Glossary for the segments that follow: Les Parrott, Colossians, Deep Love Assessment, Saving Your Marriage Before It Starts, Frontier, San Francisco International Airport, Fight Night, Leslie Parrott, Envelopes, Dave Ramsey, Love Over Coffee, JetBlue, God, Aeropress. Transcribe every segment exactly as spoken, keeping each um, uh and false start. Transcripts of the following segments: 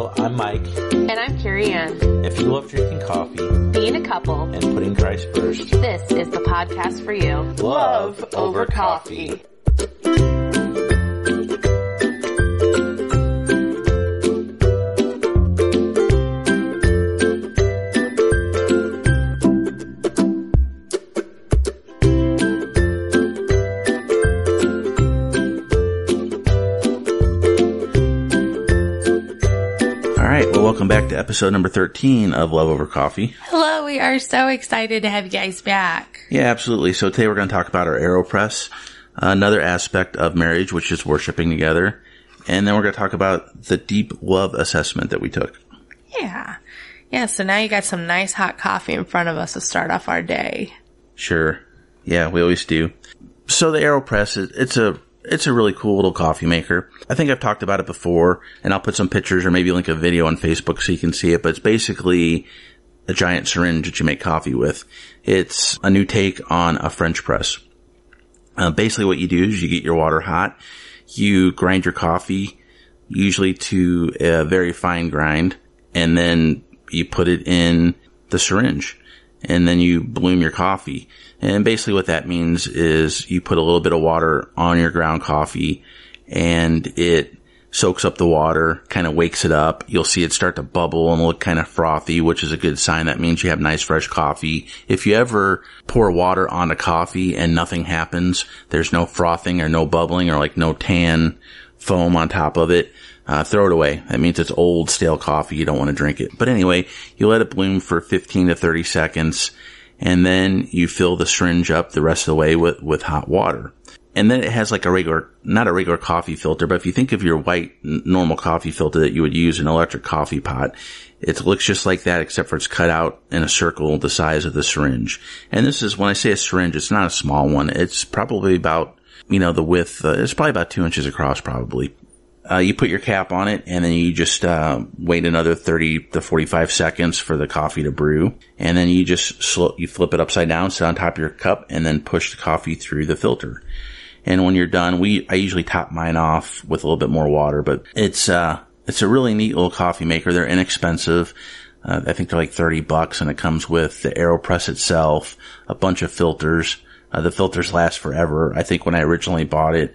Well, I'm Mike. And I'm Carrie Ann. If you love drinking coffee, being a couple, and putting Christ first, this is the podcast for you. Love Over Coffee. Welcome back to episode number thirteen of Love Over Coffee. Hello, we are so excited to have you guys back. Yeah, absolutely. So today we're going to talk about our Aeropress, another aspect of marriage, which is worshiping together. And then we're going to talk about the deep love assessment that we took. Yeah. Yeah, so now you got some nice hot coffee in front of us to start off our day. Sure. Yeah, we always do. So the Aeropress, it's a... It's a really cool little coffee maker. I think I've talked about it before, and I'll put some pictures or maybe link a video on Facebook so you can see it, but it's basically a giant syringe that you make coffee with. It's a new take on a French press. Uh, basically what you do is you get your water hot, you grind your coffee, usually to a very fine grind, and then you put it in the syringe. And then you bloom your coffee. And basically what that means is you put a little bit of water on your ground coffee and it soaks up the water, kind of wakes it up. You'll see it start to bubble and look kind of frothy, which is a good sign. That means you have nice fresh coffee. If you ever pour water onto coffee and nothing happens, there's no frothing or no bubbling or like no tan foam on top of it, Uh, throw it away. That means it's old, stale coffee. You don't want to drink it. But anyway, you let it bloom for fifteen to thirty seconds, and then you fill the syringe up the rest of the way with, with hot water. And then it has like a regular, not a regular coffee filter, but if you think of your white normal coffee filter that you would use in an electric coffee pot, it looks just like that except for it's cut out in a circle the size of the syringe. And this is, when I say a syringe, it's not a small one. It's probably about, you know, the width, uh, it's probably about two inches across probably. Uh, you put your cap on it, and then you just uh, wait another thirty to forty-five seconds for the coffee to brew. And then you just sl- you flip it upside down, sit on top of your cup, and then push the coffee through the filter. And when you're done, we I usually top mine off with a little bit more water. But it's uh, it's a really neat little coffee maker. They're inexpensive. Uh, I think they're like thirty bucks, and it comes with the Aeropress itself, a bunch of filters. Uh, the filters last forever. I think when I originally bought it,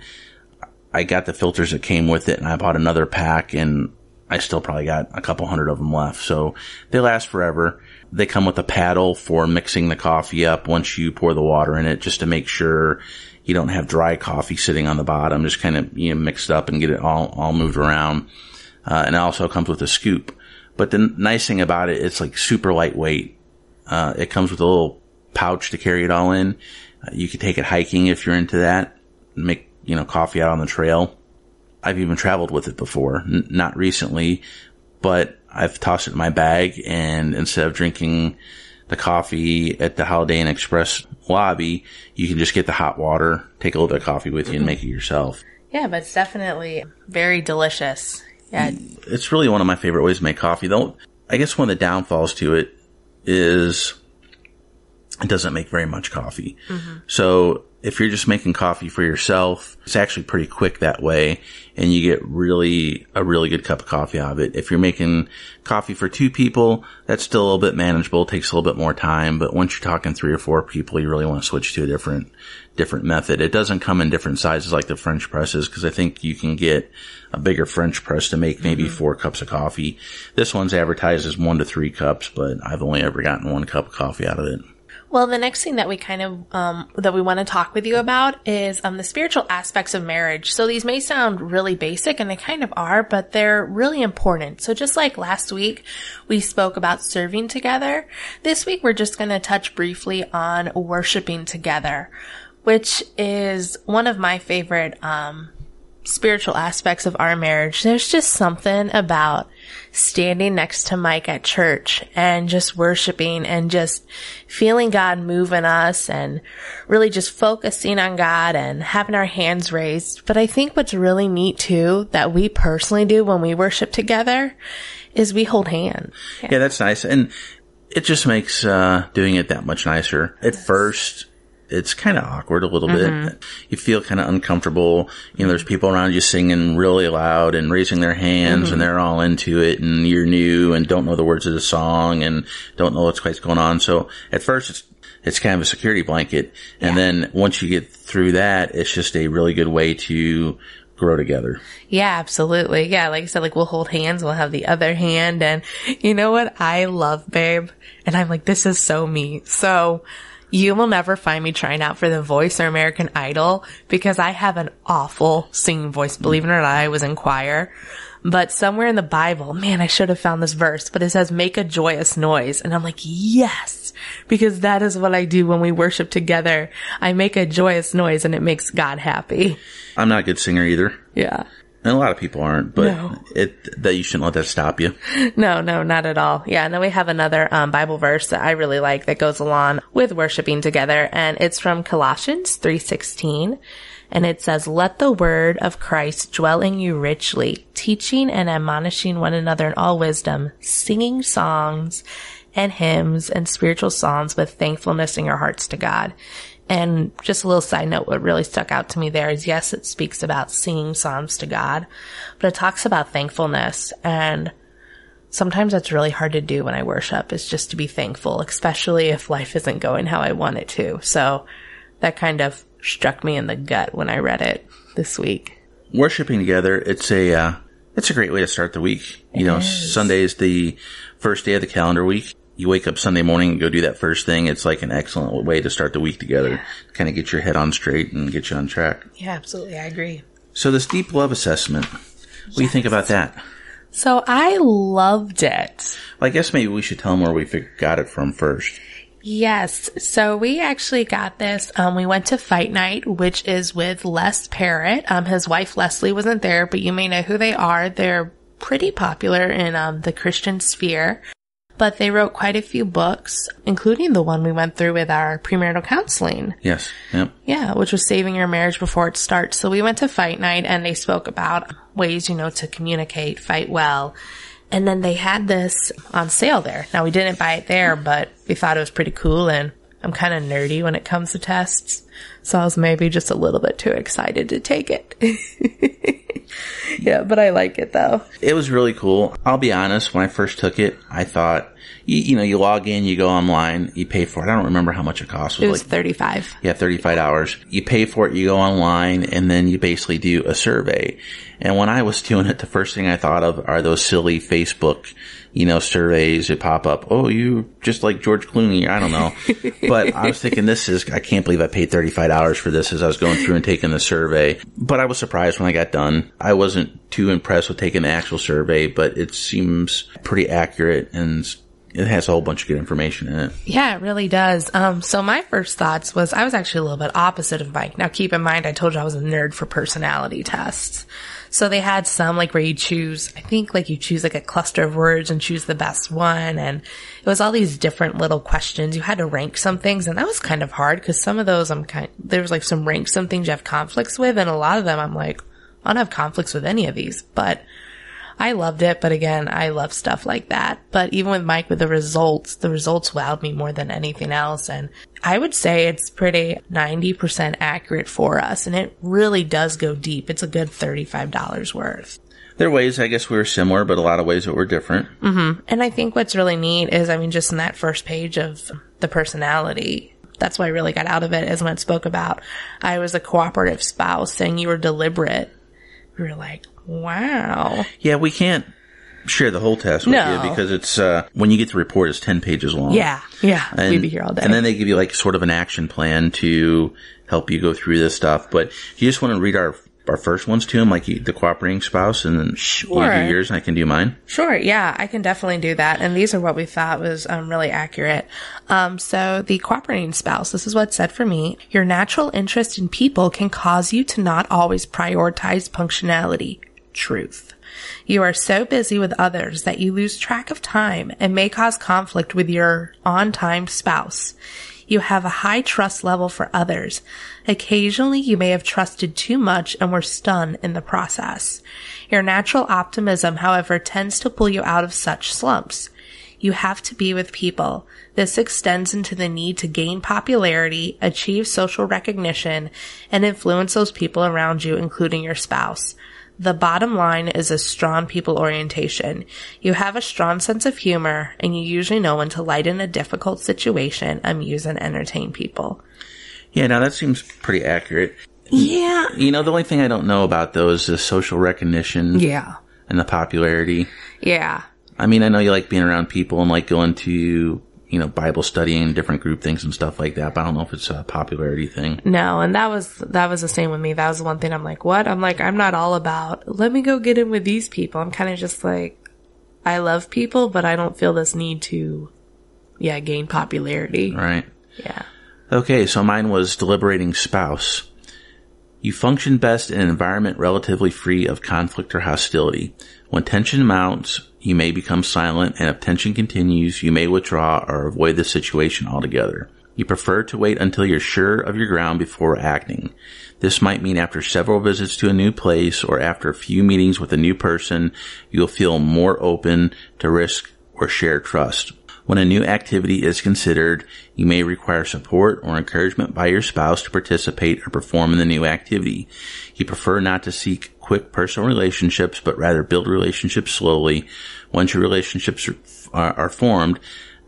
I got the filters that came with it, and I bought another pack, and I still probably got a couple hundred of them left. So they last forever. They come with a paddle for mixing the coffee up once you pour the water in it, just to make sure you don't have dry coffee sitting on the bottom. Just kind of, you know, mix it up and get it all, all moved around. Uh, and it also comes with a scoop. But the nice thing about it, it's like super lightweight. Uh, it comes with a little pouch to carry it all in. Uh, you can take it hiking if you're into that. Make you know, coffee out on the trail. I've even traveled with it before, N- not recently, but I've tossed it in my bag, and instead of drinking the coffee at the Holiday Inn Express lobby, you can just get the hot water, take a little bit of coffee with you, and make it yourself. Yeah, but it's definitely very delicious. Yeah, it's really one of my favorite ways to make coffee. Though I guess one of the downfalls to it is it doesn't make very much coffee. Mm-hmm. So if you're just making coffee for yourself, it's actually pretty quick that way, and you get really a really good cup of coffee out of it. If you're making coffee for two people, that's still a little bit manageable. It takes a little bit more time, but once you're talking three or four people, you really want to switch to a different different method. It doesn't come in different sizes like the French presses, because I think you can get a bigger French press to make maybe mm-hmm. four cups of coffee. This one's advertised as one to three cups, but I've only ever gotten one cup of coffee out of it. Well, the next thing that we kind of, um, that we want to talk with you about is, um, the spiritual aspects of marriage. So these may sound really basic, and they kind of are, but they're really important. So just like last week, we spoke about serving together. This week, we're just going to touch briefly on worshiping together, which is one of my favorite, um, spiritual aspects of our marriage. There's just something about standing next to Mike at church and just worshiping and just feeling God move in us and really just focusing on God and having our hands raised. But I think what's really neat too that we personally do when we worship together is we hold hands. Yeah, yeah that's nice. And it just makes uh, doing it that much nicer. At yes. first, it's kind of awkward a little mm-hmm. bit. You feel kind of uncomfortable. You know, there's people around you singing really loud and raising their hands mm-hmm. and they're all into it, and you're new and don't know the words of the song and don't know what's quite going on. So at first it's, it's kind of a security blanket. Yeah. And then once you get through that, it's just a really good way to grow together. Yeah, absolutely. Yeah. Like I said, like we'll hold hands, we'll have the other hand. And you know what? I love Babe. And I'm like, this is so me. So you will never find me trying out for The Voice or American Idol because I have an awful singing voice. Believe it or not, I was in choir. But somewhere in the Bible, man, I should have found this verse, but it says, make a joyous noise. And I'm like, yes, because that is what I do when we worship together. I make a joyous noise and it makes God happy. I'm not a good singer either. Yeah. And a lot of people aren't, but no. it that you shouldn't let that stop you. No, no, not at all. Yeah, and then we have another um, Bible verse that I really like that goes along with worshiping together, and it's from Colossians three sixteen, and it says, let the word of Christ dwell in you richly, teaching and admonishing one another in all wisdom, singing songs and hymns and spiritual songs with thankfulness in your hearts to God. And just a little side note, what really stuck out to me there is, yes, it speaks about singing psalms to God, but it talks about thankfulness. And sometimes that's really hard to do when I worship, is just to be thankful, especially if life isn't going how I want it to. So that kind of struck me in the gut when I read it this week. Worshiping together, it's a uh, it's a great way to start the week. It you know, is. Sunday is the first day of the calendar week. You wake up Sunday morning and go do that first thing. It's like an excellent way to start the week together, yeah. kind of get your head on straight and get you on track. Yeah, absolutely. I agree. So this deep love assessment, yes. what do you think about that? So I loved it. Well, I guess maybe we should tell them where we got it from first. Yes. So we actually got this. Um, we went to Fight Night, which is with Les Parrott. Um, his wife, Leslie, wasn't there, but you may know who they are. They're pretty popular in um, the Christian sphere. But they wrote quite a few books, including the one we went through with our premarital counseling. Yes. Yep. Yeah, which was Saving Your Marriage Before It Starts. So we went to Fight Night, and they spoke about ways, you know, to communicate, fight well. And then they had this on sale there. Now, we didn't buy it there, but we thought it was pretty cool, and I'm kind of nerdy when it comes to tests. So I was maybe just a little bit too excited to take it. Yeah, but I like it, though. It was really cool. I'll be honest, when I first took it, I thought, you, you know, you log in, you go online, you pay for it. I don't remember how much it cost. It was, it was like, thirty-five dollars. Yeah, thirty-five dollars. You pay for it, you go online, and then you basically do a survey. And when I was doing it, the first thing I thought of are those silly Facebook, you know, surveys that pop up. Oh, you just like George Clooney. I don't know. But I was thinking, this is, I can't believe I paid thirty-five dollars for this as I was going through and taking the survey. But I was surprised when I got done. I wasn't too impressed with taking the actual survey, but it seems pretty accurate and it has a whole bunch of good information in it. Yeah, it really does. Um, so my first thoughts was, I was actually a little bit opposite of Mike. Now, keep in mind, I told you I was a nerd for personality tests. So they had some like where you choose, I think like you choose like a cluster of words and choose the best one. And it was all these different little questions. You had to rank some things. And that was kind of hard because some of those I'm kind there was like some rank, some things you have conflicts with. And a lot of them I'm like, I don't have conflicts with any of these, but I loved it. But again, I love stuff like that. But even with Mike, with the results, the results wowed me more than anything else. And I would say it's pretty ninety percent accurate for us. And it really does go deep. It's a good thirty-five dollars worth. There are ways, I guess we were similar, but a lot of ways that were different. Mm-hmm. And I think what's really neat is, I mean, just in that first page of the personality, that's what I really got out of it is when it spoke about, I was a cooperative spouse and you were deliberate. We were like, wow. Yeah, we can't share the whole test with no. you because it's, uh, when you get the report, it's ten pages long. Yeah, yeah. And, we'd be here all day. And then they give you like sort of an action plan to help you go through this stuff. But you just want to read our our first ones to him, like you, the cooperating spouse, and then sure. you do yours and I can do mine. Sure, yeah, I can definitely do that. And these are what we thought was um, really accurate. Um, so the cooperating spouse, this is what it said for me. Your natural interest in people can cause you to not always prioritize punctuality. Truth. You are so busy with others that you lose track of time and may cause conflict with your on-time spouse. You have a high trust level for others. Occasionally, you may have trusted too much and were stunned in the process. Your natural optimism, however, tends to pull you out of such slumps. You have to be with people. This extends into the need to gain popularity, achieve social recognition, and influence those people around you, including your spouse. The bottom line is a strong people orientation. You have a strong sense of humor, and you usually know when to lighten a difficult situation, amuse and entertain people. Yeah, now that seems pretty accurate. Yeah. You know, the only thing I don't know about those is social recognition. Yeah. And the popularity. Yeah. I mean, I know you like being around people and like going to, you know, Bible study and different group things and stuff like that, but I don't know if it's a popularity thing. No, and that was that was the same with me. That was the one thing I'm like, what? I'm like, I'm not all about, let me go get in with these people. I'm kind of just like, I love people, but I don't feel this need to, yeah, gain popularity. Right. Yeah. Okay, so mine was deliberating spouse. You function best in an environment relatively free of conflict or hostility. When tension mounts, you may become silent, and if tension continues, you may withdraw or avoid the situation altogether. You prefer to wait until you're sure of your ground before acting. This might mean after several visits to a new place or after a few meetings with a new person, you'll feel more open to risk or share trust. When a new activity is considered, you may require support or encouragement by your spouse to participate or perform in the new activity. You prefer not to seek quick personal relationships, but rather build relationships slowly. Once your relationships are, are, are formed,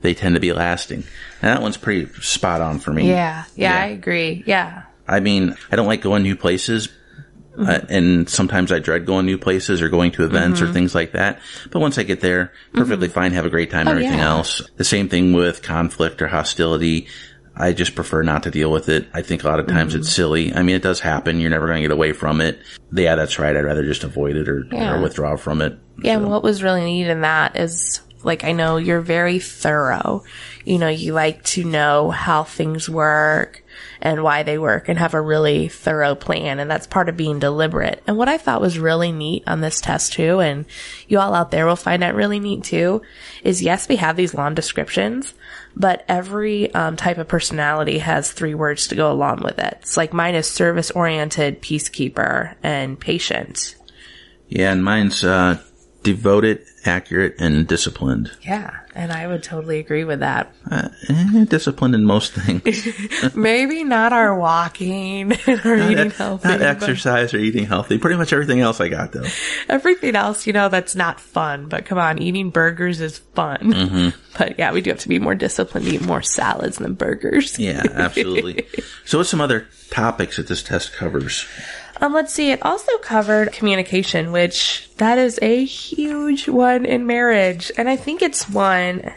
they tend to be lasting. Now, that one's pretty spot on for me. Yeah, yeah, yeah. I agree. Yeah. I mean, I don't like going to new places. Mm-hmm. Uh, and sometimes I dread going new places or going to events mm-hmm. or things like that. But once I get there, perfectly mm-hmm. fine, have a great time, oh, everything yeah. else. The same thing with conflict or hostility. I just prefer not to deal with it. I think a lot of times mm-hmm. it's silly. I mean, it does happen. You're never going to get away from it. Yeah, that's right. I'd rather just avoid it or, yeah. or withdraw from it. Yeah, so. And what was really neat in that is, like, I know you're very thorough. You know, you like to know how things work and why they work and have a really thorough plan. And that's part of being deliberate. And what I thought was really neat on this test too, and you all out there will find that really neat too, is yes, we have these long descriptions, but every um, type of personality has three words to go along with it. It's like mine is service oriented, peacekeeper, and patient. Yeah. And mine's uh, devoted, accurate, and disciplined. Yeah, and I would totally agree with that. Uh, eh, disciplined in most things. Maybe not our walking or not eating e- healthy. Not exercise or eating healthy. Pretty much everything else I got, though. Everything else, you know, that's not fun. But come on, eating burgers is fun. Mm-hmm. But yeah, we do have to be more disciplined, eat more salads than burgers. Yeah, absolutely. So what's some other topics that this test covers? Um, let's see. It also covered communication, which that is a huge one in marriage. And I think it's one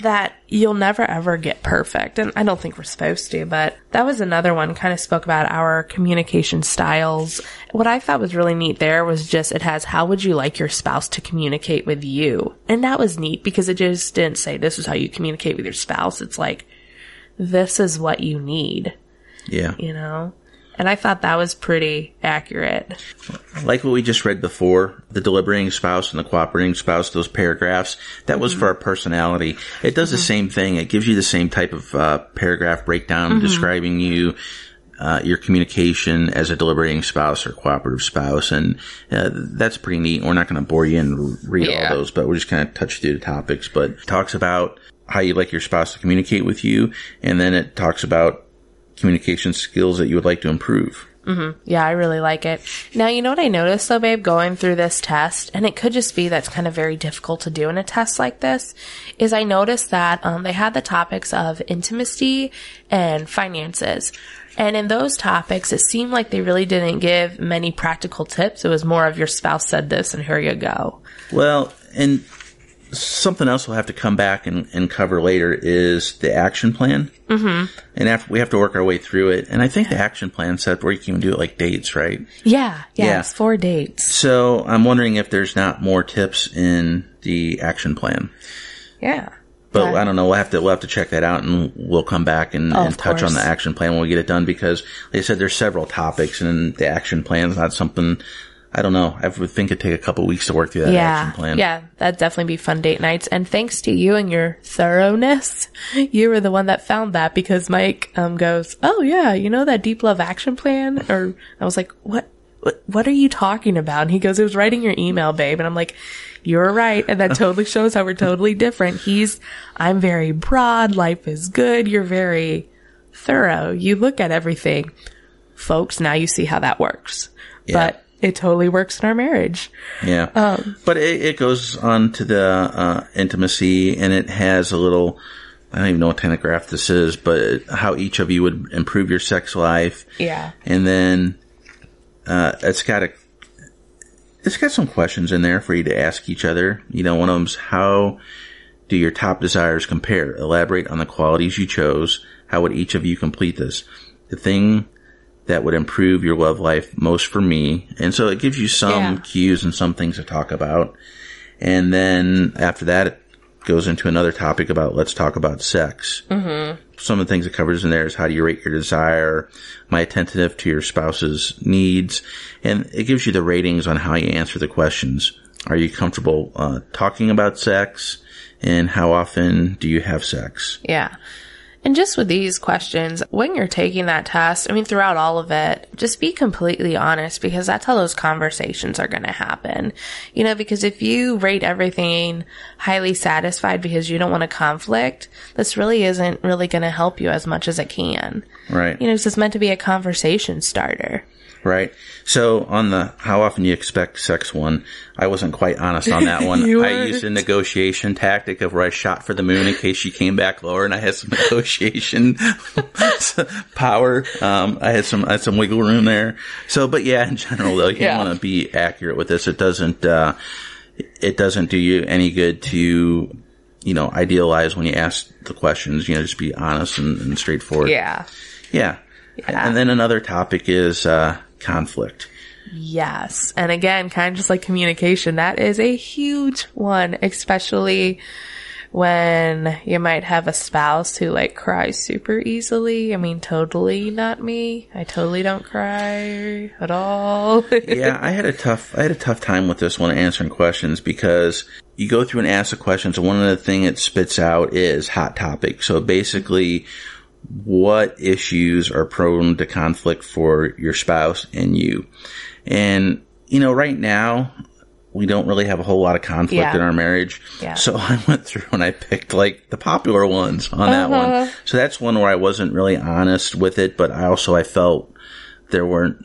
that you'll never, ever get perfect. And I don't think we're supposed to, but that was another one, kind of spoke about our communication styles. What I thought was really neat there was just, it has, how would you like your spouse to communicate with you? And that was neat because it just didn't say, this is how you communicate with your spouse. It's like, this is what you need. Yeah. You know? And I thought that was pretty accurate. Like what we just read before, the deliberating spouse and the cooperating spouse, those paragraphs, that mm-hmm. was for our personality. It does mm-hmm. the same thing. It gives you the same type of uh, paragraph breakdown mm-hmm. describing you, uh, your communication as a deliberating spouse or cooperative spouse. And uh, that's pretty neat. We're not going to bore you and read yeah. all those, but we're just going to touch through the topics. But it talks about how you like your spouse to communicate with you. And then it talks about communication skills that you would like to improve. Mm-hmm. Yeah, I really like it. Now, you know what I noticed though, babe, going through this test, and it could just be that's kind of very difficult to do in a test like this, is I noticed that um, they had the topics of intimacy and finances. And in those topics, it seemed like they really didn't give many practical tips. It was more of your spouse said this and here you go. Well, and something else we'll have to come back and, and cover later is the action plan. Mm-hmm. And after we have to work our way through it. And I think yeah. the action plan said where you can do it like dates, right? Yeah. Yeah. yeah. It's four dates. So I'm wondering if there's not more tips in the action plan. Yeah. But I don't know. We'll have to we'll have to check that out, and we'll come back and, oh, and touch course. on the action plan when we get it done. Because like I said, there's several topics, and the action plan is not something. I don't know. I would think it'd take a couple weeks to work through that yeah. action plan. Yeah, that'd definitely be fun date nights. And thanks to you and your thoroughness, you were the one that found that, because Mike um, goes, oh, yeah, you know that deep love action plan? Or I was like, what? what are you talking about? And he goes, it was writing your email, babe. And I'm like, you're right. And that totally shows how we're totally different. He's, I'm very broad. Life is good. You're very thorough. You look at everything. Folks, now you see how that works. Yeah. But it totally works in our marriage. Yeah. Um, but it, it goes on to the uh, intimacy, and it has a little, I don't even know what kind of graph this is, but how each of you would improve your sex life. Yeah. And then uh, it's got a, it's got some questions in there for you to ask each other. You know, one of them's, how do your top desires compare? Elaborate on the qualities you chose. How would each of you complete this? The thing that would improve your love life most for me. And so it gives you some yeah. cues and some things to talk about. And then after that, it goes into another topic about, let's talk about sex. Mm-hmm. Some of the things it covers in there is, how do you rate your desire, my attentive to your spouse's needs, and it gives you the ratings on how you answer the questions. Are you comfortable uh, talking about sex, and how often do you have sex? Yeah. And just with these questions, when you're taking that test, I mean, throughout all of it, just be completely honest, because that's how those conversations are going to happen. You know, because if you rate everything highly satisfied because you don't want a conflict, this really isn't really going to help you as much as it can. Right. You know, it's just meant to be a conversation starter. Right. So on the how often you expect sex one, I wasn't quite honest on that one. I used a negotiation tactic of where I shot for the moon in case she came back lower, and I had some negotiation power. Um, I had some I had some wiggle room there. So, but yeah, in general though, you yeah. want to be accurate with this. It doesn't uh, it doesn't do you any good to, you know, idealize when you ask the questions. You know, just be honest and, and straightforward. Yeah. Yeah. Yeah. And then another topic is uh, conflict. Yes. And again, kind of just like communication, that is a huge one, especially when you might have a spouse who like cries super easily. I mean, totally not me. I totally don't cry at all. Yeah, I had a tough I had a tough time with this one, answering questions, because you go through and ask the questions, and one of the things it spits out is hot topic. So basically, what issues are prone to conflict for your spouse and you? And, you know, right now, we don't really have a whole lot of conflict yeah. in our marriage. Yeah. So I went through and I picked, like, the popular ones on uh-huh. that one. So that's one where I wasn't really honest with it, but I also, I felt there weren't,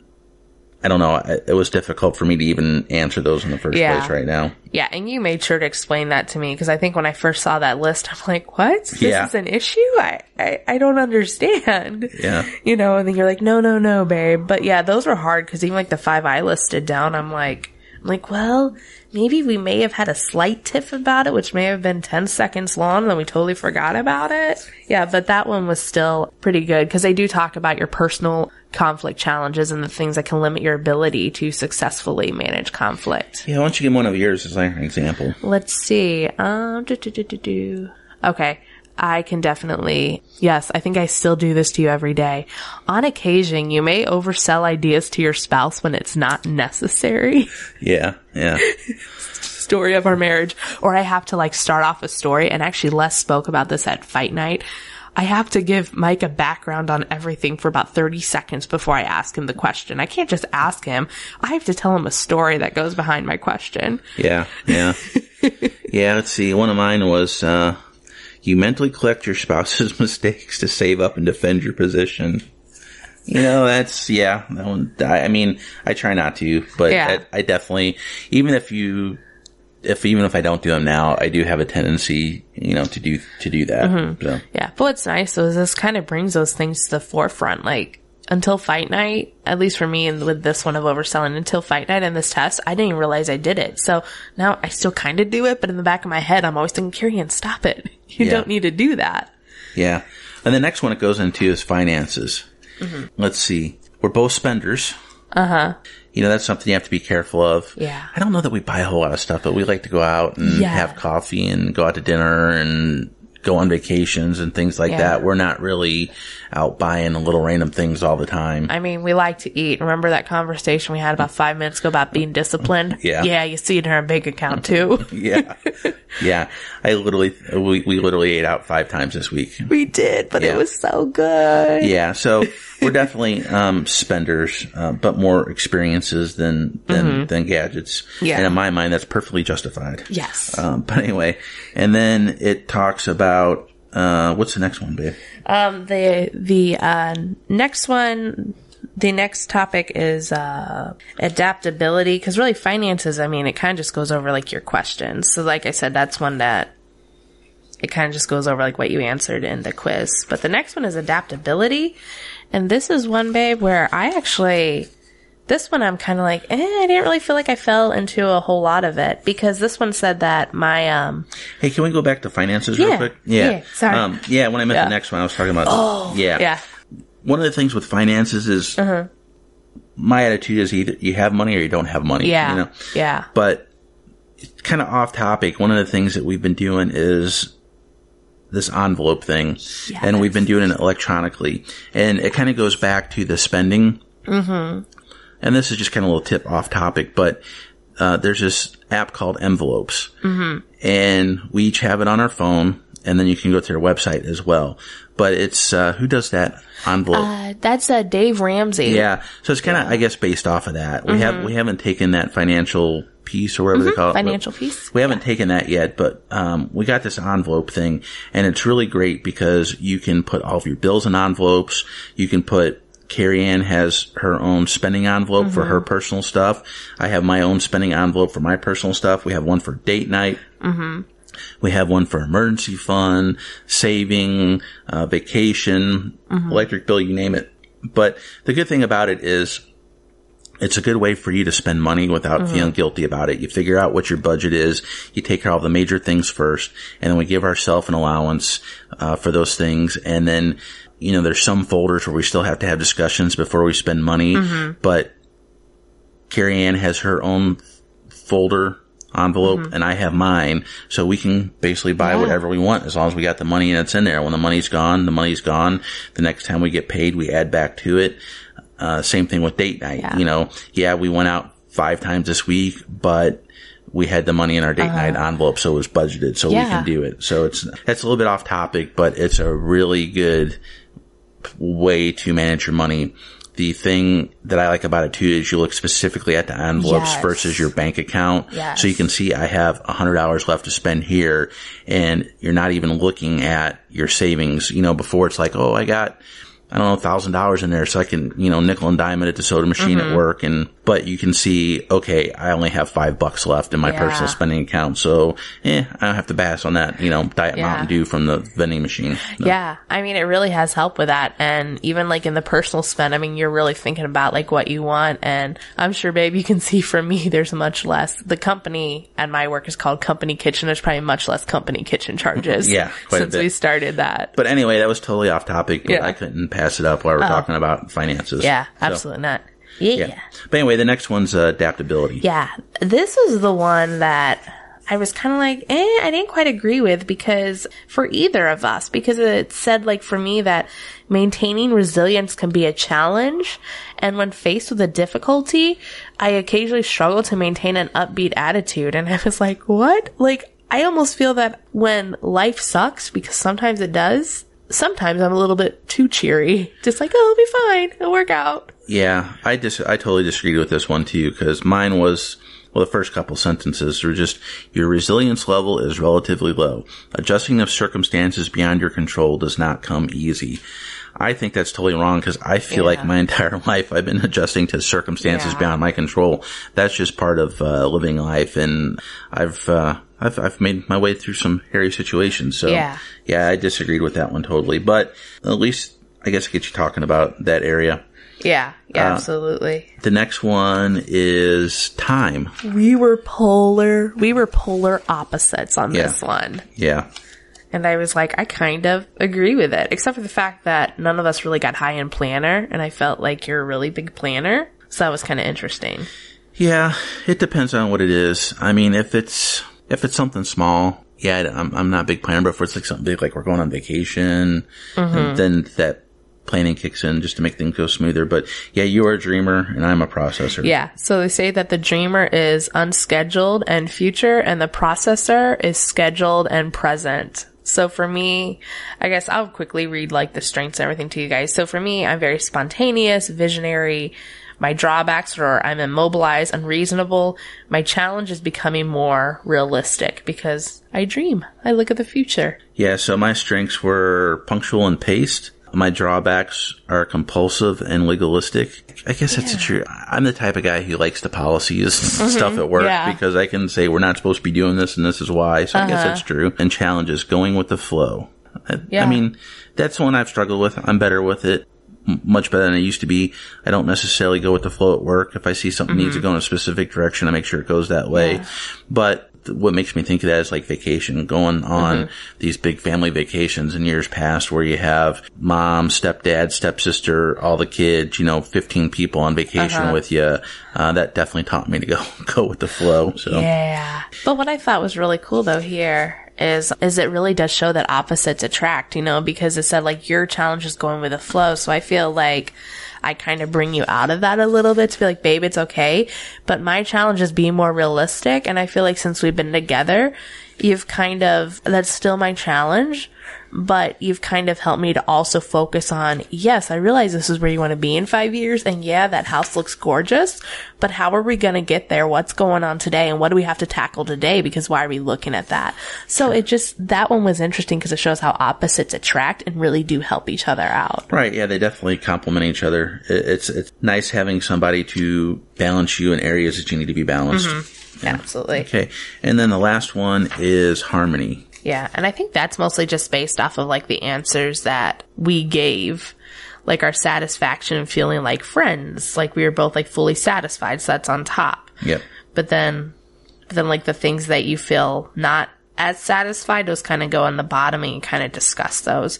I don't know, it was difficult for me to even answer those in the first yeah. place right now. Yeah, and you made sure to explain that to me, because I think when I first saw that list, I'm like, what? This yeah. is an issue? I, I, I don't understand. Yeah. You know, and then you're like, no, no, no, babe. But yeah, those were hard, because even like the five I listed down, I'm like, I'm like, well, maybe we may have had a slight tiff about it, which may have been ten seconds long, and then we totally forgot about it. Yeah, but that one was still pretty good, because they do talk about your personal conflict challenges and the things that can limit your ability to successfully manage conflict. Yeah, why don't you give one of yours as an example? Let's see. Um, do, do, do, do, do. Okay. I can definitely, yes, I think I still do this to you every day. On occasion, you may oversell ideas to your spouse when it's not necessary. Yeah, yeah. Story of our marriage. Or I have to like start off a story, and actually Les spoke about this at Fight Night. I have to give Mike a background on everything for about thirty seconds before I ask him the question. I can't just ask him. I have to tell him a story that goes behind my question. Yeah, yeah. Yeah, let's see. One of mine was, uh, you mentally collect your spouse's mistakes to save up and defend your position. You know, that's, yeah. That one, I mean, I try not to, but yeah. I, I definitely, even if you, if even if I don't do them now, I do have a tendency, you know, to do to do that. Mm-hmm. So. Yeah, but what's nice is this kind of brings those things to the forefront. Like, until Fight Night, at least for me, and with this one of overselling, until Fight Night and this test, I didn't even realize I did it. So now I still kind of do it, but in the back of my head, I'm always thinking, Kieran, stop it. You yeah. don't need to do that. Yeah. And the next one it goes into is finances. Mm-hmm. Let's see. We're both spenders. Uh-huh. You know, that's something you have to be careful of. Yeah. I don't know that we buy a whole lot of stuff, but we like to go out and yeah. have coffee and go out to dinner and go on vacations and things like yeah. that. We're not really out buying little random things all the time. I mean, we like to eat. Remember that conversation we had about five minutes ago about being disciplined? Yeah. Yeah, you see it in our bank account too. yeah. Yeah. I literally, we, we literally ate out five times this week. We did, but yeah. it was so good. Yeah. So we're definitely um, spenders, uh, but more experiences than, than, mm-hmm. than gadgets. Yeah. And in my mind, that's perfectly justified. Yes. Um, but anyway, and then it talks about About, uh, what's the next one, babe? Um, the the uh, next one, the next topic is uh, adaptability, because really finances, I mean, it kind of just goes over like your questions. So like I said, that's one that it kind of just goes over like what you answered in the quiz. But the next one is adaptability. And this is one, babe, where I actually, this one I'm kind of like, eh, I didn't really feel like I fell into a whole lot of it, because this one said that my, um... Hey, can we go back to finances yeah, real quick? Yeah. Yeah, sorry. Um, yeah, when I meant yeah. the next one, I was talking about... Oh, yeah. yeah. One of the things with finances is, uh-huh. my attitude is either you have money or you don't have money. Yeah, you know? yeah. But it's kind of off topic. One of the things that we've been doing is this envelope thing, yes. and we've been doing it electronically. And it kind of goes back to the spending. Mm-hmm. And this is just kind of a little tip off topic, but uh, there's this app called Envelopes. Mm-hmm. And we each have it on our phone, and then you can go to their website as well. But it's, uh, who does that envelope? Uh, that's uh, Dave Ramsey. Yeah. So it's kind of, yeah. I guess, based off of that. We, mm-hmm. have, we haven't taken that financial piece or whatever mm-hmm. they call it. Financial piece. We haven't yeah. taken that yet, but um, we got this envelope thing, and it's really great because you can put all of your bills in envelopes. You can put... Carrie Ann has her own spending envelope mm-hmm. for her personal stuff. I have my own spending envelope for my personal stuff. We have one for date night. Mm-hmm. We have one for emergency fund, saving, uh, vacation, mm-hmm. electric bill, you name it. But the good thing about it is it's a good way for you to spend money without mm-hmm. feeling guilty about it. You figure out what your budget is. You take care of the major things first, and then we give ourselves an allowance uh, for those things. And then, you know, there's some folders where we still have to have discussions before we spend money, mm-hmm. but Carrie Ann has her own folder envelope mm-hmm. and I have mine. So we can basically buy yeah. whatever we want as long as we got the money and it's in there. When the money's gone, the money's gone. The next time we get paid, we add back to it. Uh, same thing with date night. Yeah. You know, yeah, we went out five times this week, but we had the money in our date uh, night envelope, so it was budgeted, so yeah. we can do it. So it's, that's a little bit off topic, but it's a really good way to manage your money. The thing that I like about it too is you look specifically at the envelopes yes. versus your bank account. Yes. So you can see I have a hundred dollars left to spend here, and you're not even looking at your savings. You know, before it's like, oh, I got, I don't know, a thousand dollars in there, so I can, you know, nickel and dime it at the soda machine mm-hmm. at work. And, but you can see, okay, I only have five bucks left in my yeah. personal spending account. So, eh, I don't have to pass on that, you know, Diet yeah. Mountain Dew from the vending machine. No. Yeah. I mean, it really has helped with that. And even like in the personal spend, I mean, you're really thinking about like what you want. And I'm sure, babe, you can see from me, there's much less. The company at my work is called Company Kitchen. There's probably much less company kitchen charges yeah, since we started that. But anyway, that was totally off topic, but yeah. I couldn't pass it up while we're oh. talking about finances. Yeah, absolutely so. Not. Yeah. yeah. But anyway, the next one's uh, adaptability. Yeah. This is the one that I was kind of like, eh, I didn't quite agree with because for either of us, because it said like for me that maintaining resilience can be a challenge. And when faced with a difficulty, I occasionally struggle to maintain an upbeat attitude. And I was like, what? Like, I almost feel that when life sucks, because sometimes it does, sometimes I'm a little bit too cheery. Just like, oh, it'll be fine. It'll work out. Yeah, I dis- I totally disagreed with this one, too, because mine was, well, the first couple sentences were just, your resilience level is relatively low. Adjusting to circumstances beyond your control does not come easy. I think that's totally wrong because I feel yeah. like my entire life I've been adjusting to circumstances yeah. beyond my control. That's just part of uh, living life, and I've... Uh, I've, I've made my way through some hairy situations. So yeah. yeah, I disagreed with that one totally, but at least I guess it gets you talking about that area. Yeah. Yeah, uh, absolutely. The next one is time. We were polar. We were polar opposites on yeah. this one. Yeah. And I was like, I kind of agree with it, except for the fact that none of us really got high in planner. And I felt like you're a really big planner. So that was kind of interesting. Yeah. It depends on what it is. I mean, if it's, If it's something small, yeah, I'm, I'm not a big planner, but for it's like something big, like we're going on vacation, mm-hmm. and then that planning kicks in just to make things go smoother. But yeah, you are a dreamer and I'm a processor. Yeah. So they say that the dreamer is unscheduled and future, and the processor is scheduled and present. So for me, I guess I'll quickly read like the strengths and everything to you guys. So for me, I'm very spontaneous, visionary. My drawbacks are I'm immobilized, unreasonable. My challenge is becoming more realistic because I dream. I look at the future. Yeah, so my strengths were punctual and paced. My drawbacks are compulsive and legalistic. I guess yeah. that's true. I'm the type of guy who likes the policies mm-hmm. stuff at work yeah. because I can say we're not supposed to be doing this and this is why. So uh-huh. I guess that's true. And challenges, going with the flow. Yeah. I mean, that's one I've struggled with. I'm better with it. Much better than I used to be. I don't necessarily go with the flow at work. If I see something mm-hmm. needs to go in a specific direction, I make sure it goes that way. Yeah. But th- what makes me think of that is like vacation, going on mm-hmm. these big family vacations in years past where you have mom, stepdad, stepsister, all the kids, you know, fifteen people on vacation uh-huh. with you. Uh, that definitely taught me to go, go with the flow. So yeah. But what I thought was really cool though here is is it really does show that opposites attract, you know, because it said like your challenge is going with the flow. So I feel like I kind of bring you out of that a little bit to be like, babe, it's okay. But my challenge is being more realistic. And I feel like since we've been together, you've kind of, that's still my challenge, but you've kind of helped me to also focus on, yes, I realize this is where you want to be in five years. And yeah, that house looks gorgeous, but how are we going to get there? What's going on today? And what do we have to tackle today? Because why are we looking at that? So it just, that one was interesting because it shows how opposites attract and really do help each other out. Right. Yeah. They definitely complement each other. It's, it's nice having somebody to balance you in areas that you need to be balanced. Mm-hmm. Yeah. Absolutely. Okay. And then the last one is harmony. Yeah. And I think that's mostly just based off of like the answers that we gave, like our satisfaction and feeling like friends, like we were both like fully satisfied. So that's on top. Yep. But then, but then like the things that you feel not as satisfied, those kind of go on the bottom and you kind of discuss those.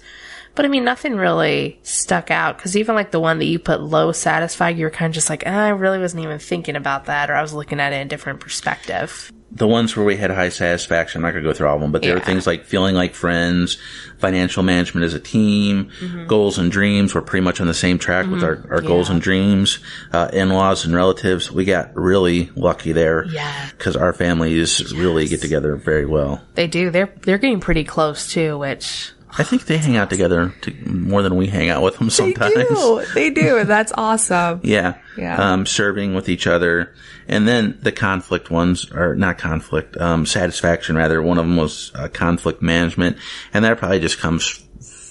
But I mean, nothing really stuck out because even like the one that you put low satisfied, you were kind of just like, eh, I really wasn't even thinking about that, or I was looking at it in a different perspective. The ones where we had high satisfaction, I'm not going to go through all of them, but there yeah. were things like feeling like friends, financial management as a team, mm-hmm. goals and dreams. We're pretty much on the same track mm-hmm. with our, our yeah. goals and dreams, uh, in-laws and relatives. We got really lucky there because yeah. our families yes. really get together very well. They do. They're, they're getting pretty close too, which... I think they hang out together to, more than we hang out with them sometimes. They do. They do. That's awesome. yeah. Yeah. Um, serving with each other. And then the conflict ones are not conflict, um, satisfaction rather. One of them was uh, conflict management. And that probably just comes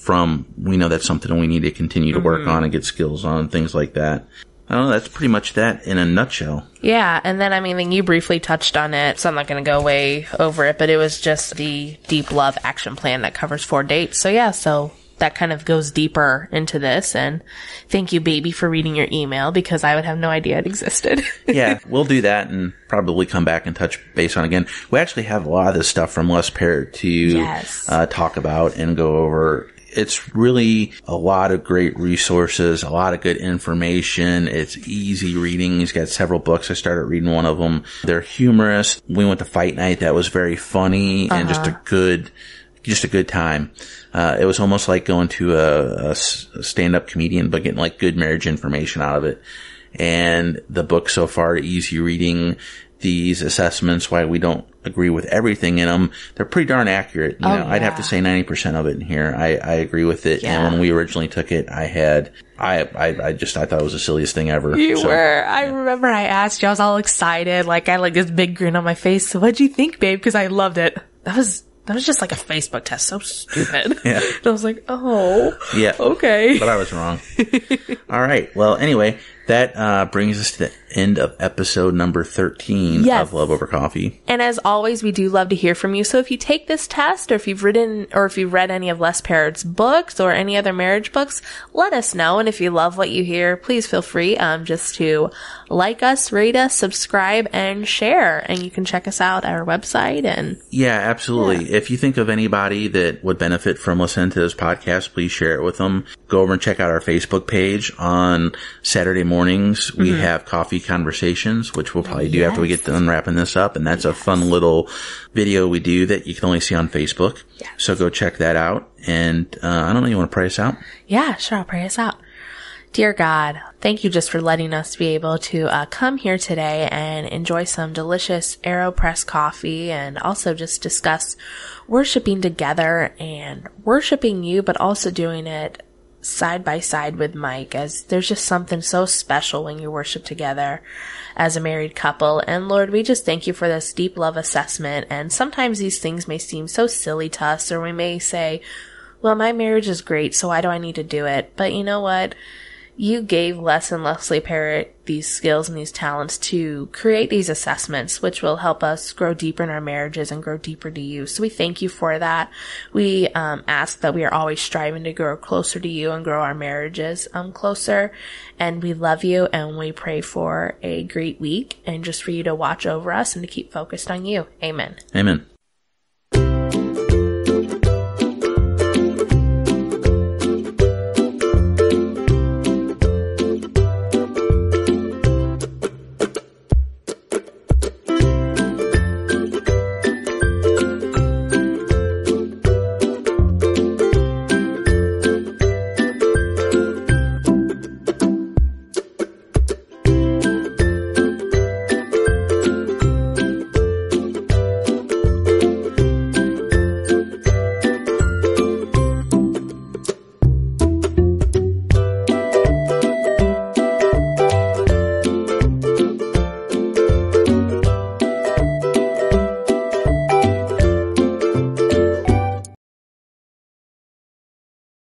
from, we know that's something we need to continue to work mm-hmm. on and get skills on, things like that. I don't know. That's pretty much that in a nutshell. Yeah. And then, I mean, then you briefly touched on it, so I'm not going to go way over it, but it was just the deep love action plan that covers four dates. So, yeah. So that kind of goes deeper into this. And thank you, baby, for reading your email because I would have no idea it existed. Yeah. We'll do that and probably come back and touch base on again. We actually have a lot of this stuff from Les Parrott to yes. uh, talk about and go over. It's really a lot of great resources, a lot of good information. It's easy reading. He's got several books. I started reading one of them. They're humorous. We went to Fight Night. That was very funny uh-huh. and just a good, just a good time. Uh, it was almost like going to a, a stand-up comedian, but getting like good marriage information out of it. And the book so far, easy reading. These assessments, why we don't agree with everything in them, they're pretty darn accurate. You oh, know, yeah. I'd have to say ninety percent of it in here. I, I agree with it. Yeah. And when we originally took it, I had, I, I, I just, I thought it was the silliest thing ever. You so, were. Yeah. I remember I asked you, I was all excited. Like I had like this big grin on my face. So what'd you think, babe? Cause I loved it. That was, that was just like a Facebook test. So stupid. yeah. And I was like, oh, yeah. Okay. But I was wrong. All right. Well, anyway, that uh, brings us to the end of episode number thirteen yes. of Love Over Coffee. And as always, we do love to hear from you. So if you take this test, or if you've written, or if you've read any of Les Parrott's books or any other marriage books, let us know. And if you love what you hear, please feel free um, just to like us, rate us, subscribe, and share. And you can check us out at our website. And yeah, absolutely. Yeah. If you think of anybody that would benefit from listening to this podcast, please share it with them. Go over and check out our Facebook page on Saturday morning. mornings we mm-hmm. have coffee conversations, which we'll probably do yes. after we get done wrapping this up. And that's yes. a fun little video we do that you can only see on Facebook. Yes. So go check that out. And uh, I don't know, you want to pray us out? Yeah, sure. I'll pray us out. Dear God, thank you just for letting us be able to uh, come here today and enjoy some delicious Aeropress coffee, and also just discuss worshiping together and worshiping you, but also doing it side by side with Mike, as there's just something so special when you worship together as a married couple. And Lord, we just thank you for this deep love assessment. And sometimes these things may seem so silly to us, or we may say, well, my marriage is great, so why do I need to do it? But you know what? You gave Les and Leslie Parrott these skills and these talents to create these assessments, which will help us grow deeper in our marriages and grow deeper to you. So we thank you for that. We um, ask that we are always striving to grow closer to you and grow our marriages um, closer. And we love you, and we pray for a great week, and just for you to watch over us and to keep focused on you. Amen. Amen.